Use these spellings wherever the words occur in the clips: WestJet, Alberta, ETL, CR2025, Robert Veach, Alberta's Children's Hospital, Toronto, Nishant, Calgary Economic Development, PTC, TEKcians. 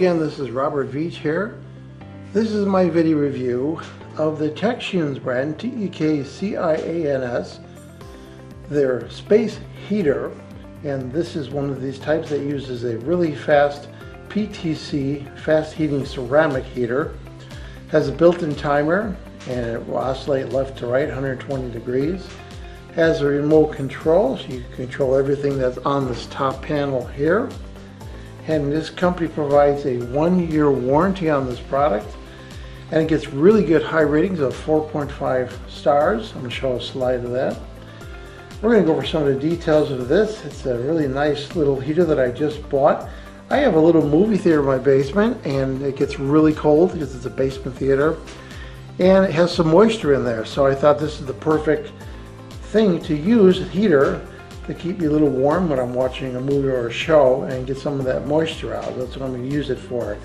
again, this is Robert Veach here. This is my video review of the TEKcians brand, TEKcians, their space heater. And this is one of these types that uses a really fast PTC, fast heating ceramic heater. Has a built-in timer and it will oscillate left to right 120 degrees. Has a remote control, so you can control everything that's on this top panel here. And this company provides a 1-year warranty on this product. And it gets really good high ratings of 4.5 stars. I'm going to show a slide of that. We're going to go over some of the details of this. It's a really nice little heater that I just bought. I have a little movie theater in my basement and it gets really cold because it's a basement theater. And it has some moisture in there. So I thought this is the perfect thing to use, a heater, to keep me a little warm when I'm watching a movie or a show and get some of that moisture out. That's what I'm going to use it for.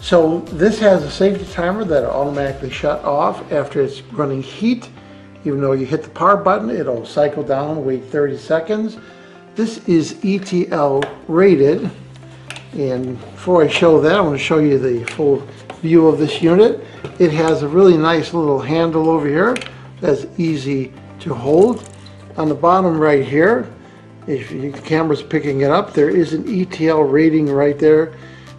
So this has a safety timer that will automatically shut off after it's running heat. Even though you hit the power button, it'll cycle down, wait 30 seconds. This is ETL rated. And before I show that, I want to show you the full view of this unit. It has a really nice little handle over here that's easy to hold. On the bottom right here, if the camera's picking it up, there is an ETL rating right there,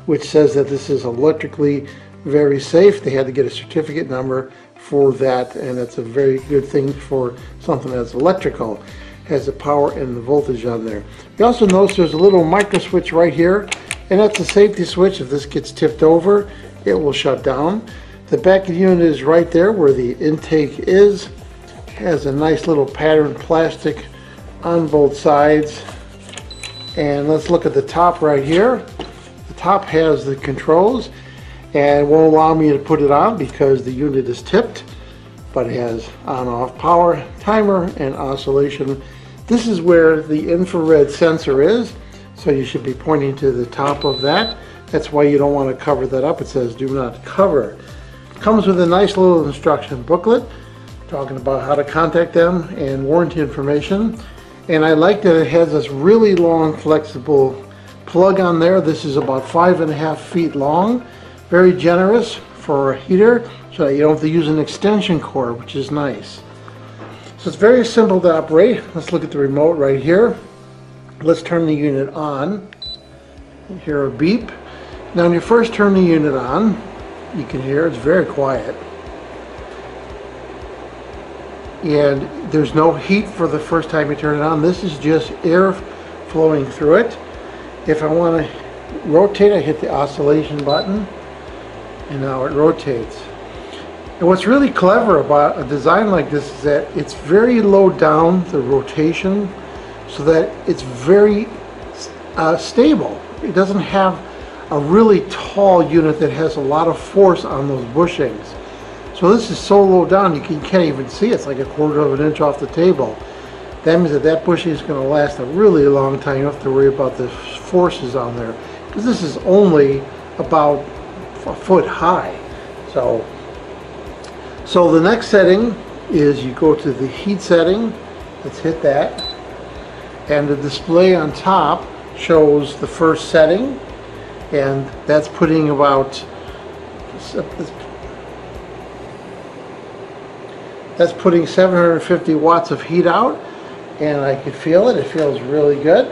which says that this is electrically very safe. They had to get a certificate number for that, and that's a very good thing for something that's electrical. It has the power and the voltage on there. You also notice there's a little micro switch right here, and that's a safety switch. If this gets tipped over, it will shut down. The back of the unit is right there where the intake is. Has a nice little patterned plastic on both sides. And let's look at the top right here. The top has the controls and won't allow me to put it on because the unit is tipped, but it has on-off power, timer, and oscillation. This is where the infrared sensor is, so you should be pointing to the top of that. That's why you don't want to cover that up. It says do not cover. Comes with a nice little instruction booklet talking about how to contact them and warranty information. And I like that it has this really long flexible plug on there. This is about 5.5 feet long. Very generous for a heater, so that you don't have to use an extension cord, which is nice. So it's very simple to operate. Let's look at the remote right here. Let's turn the unit on. You hear a beep. Now when you first turn the unit on, you can hear it's very quiet. And there's no heat for the first time you turn it on. This is just air flowing through it. If I want to rotate, I hit the oscillation button, and now it rotates. And what's really clever about a design like this is that it's very low down, the rotation, so that it's very stable. It doesn't have a really tall unit that has a lot of force on those bushings. So this is so low down you can't even see it. It's like 1/4 of an inch off the table. That means that bushing is going to last a really long time. You don't have to worry about the forces on there, because this is only about a foot high. So the next setting is you go to the heat setting. Let's hit that. And the display on top shows the first setting. And that's putting about... That's putting 750 watts of heat out, and I can feel it. It feels really good.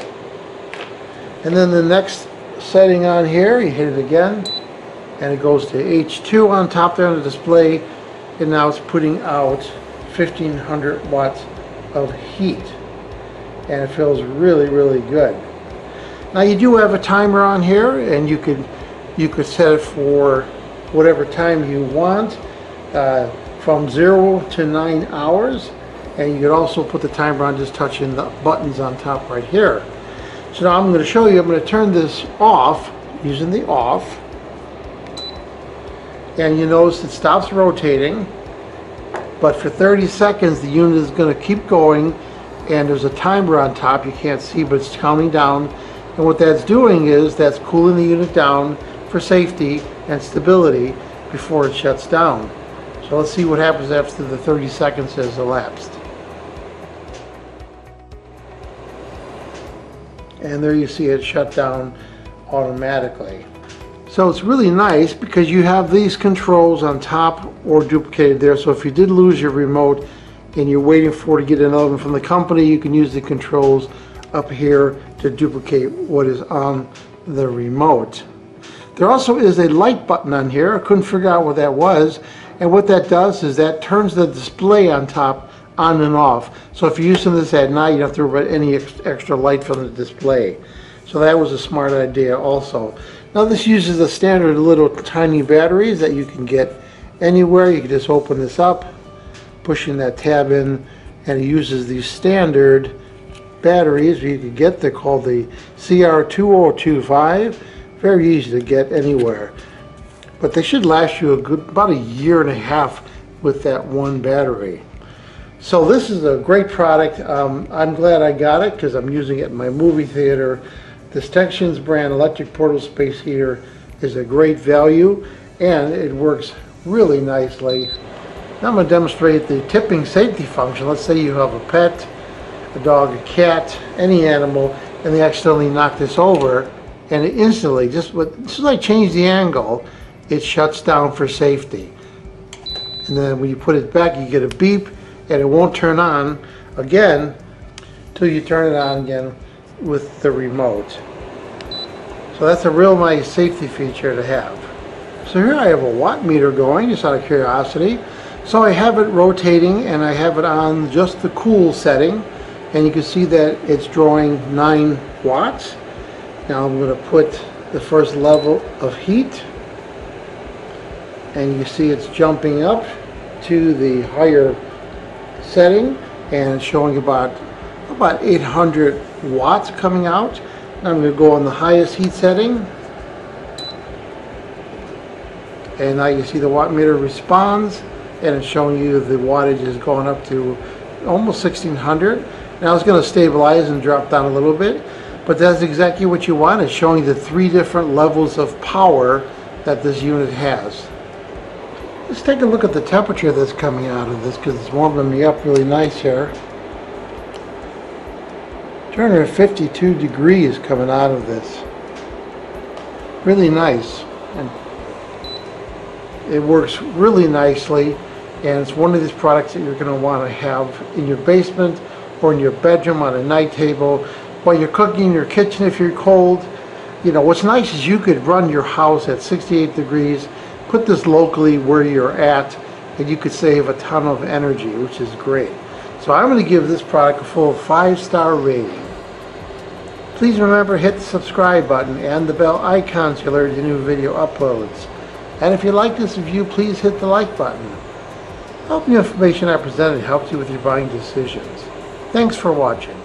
And then the next setting on here, you hit it again, and it goes to H2 on top there on the display, and now it's putting out 1,500 watts of heat, and it feels really, really good. Now you do have a timer on here, and you could set it for whatever time you want. From 0 to 9 hours, and you could also put the timer on just touching the buttons on top right here. So now I'm going to show you, I'm going to turn this off using the off, and you notice it stops rotating, but for 30 seconds the unit is going to keep going, and there's a timer on top, you can't see, but it's counting down, and what that's doing is that's cooling the unit down for safety and stability before it shuts down. So let's see what happens after the 30 seconds has elapsed. And there you see it shut down automatically. So it's really nice because you have these controls on top or duplicated there. So if you did lose your remote and you're waiting for to get another one from the company, you can use the controls up here to duplicate what is on the remote. There also is a light button on here. I couldn't figure out what that was. And what that does is that turns the display on top on and off. So if you're using this at night, you don't have to worry about any extra light from the display. So that was a smart idea also. Now this uses the standard little tiny batteries that you can get anywhere. You can just open this up, pushing that tab in, and it uses these standard batteries you can get. They're called the CR2025. Very easy to get anywhere. But they should last you a good, about a year and a half with that one battery. So this is a great product. I'm glad I got it because I'm using it in my movie theater. This TEKcians brand electric portable space heater is a great value and it works really nicely. Now I'm going to demonstrate the tipping safety function. Let's say you have a pet, a dog, a cat, any animal, and they accidentally knock this over, and it instantly, just as I change the angle, it shuts down for safety. And then when you put it back, you get a beep, and it won't turn on again until you turn it on again with the remote. So that's a real nice safety feature to have. So here I have a watt meter going, just out of curiosity. So I have it rotating and I have it on just the cool setting, and you can see that it's drawing 9 watts. Now I'm going to put the first level of heat, and you see it's jumping up to the higher setting and showing about 800 watts coming out. Now I'm going to go on the highest heat setting, and now you see the watt meter responds, and it's showing you the wattage is going up to almost 1600. Now it's going to stabilize and drop down a little bit, but that's exactly what you want. It's showing the 3 different levels of power that this unit has. Let's take a look at the temperature that's coming out of this because it's warming me up really nice here. 252 degrees coming out of this. Really nice. And it works really nicely, and it's one of these products that you're going to want to have in your basement or in your bedroom on a night table while you're cooking in your kitchen if you're cold. You know, what's nice is you could run your house at 68 degrees, put this locally where you're at, and you could save a ton of energy, which is great. So I'm going to give this product a full 5-star rating. Please remember, hit the subscribe button and the bell icon to alert you new video uploads. And if you like this review, please hit the like button. I hope the information I presented helps you with your buying decisions. Thanks for watching.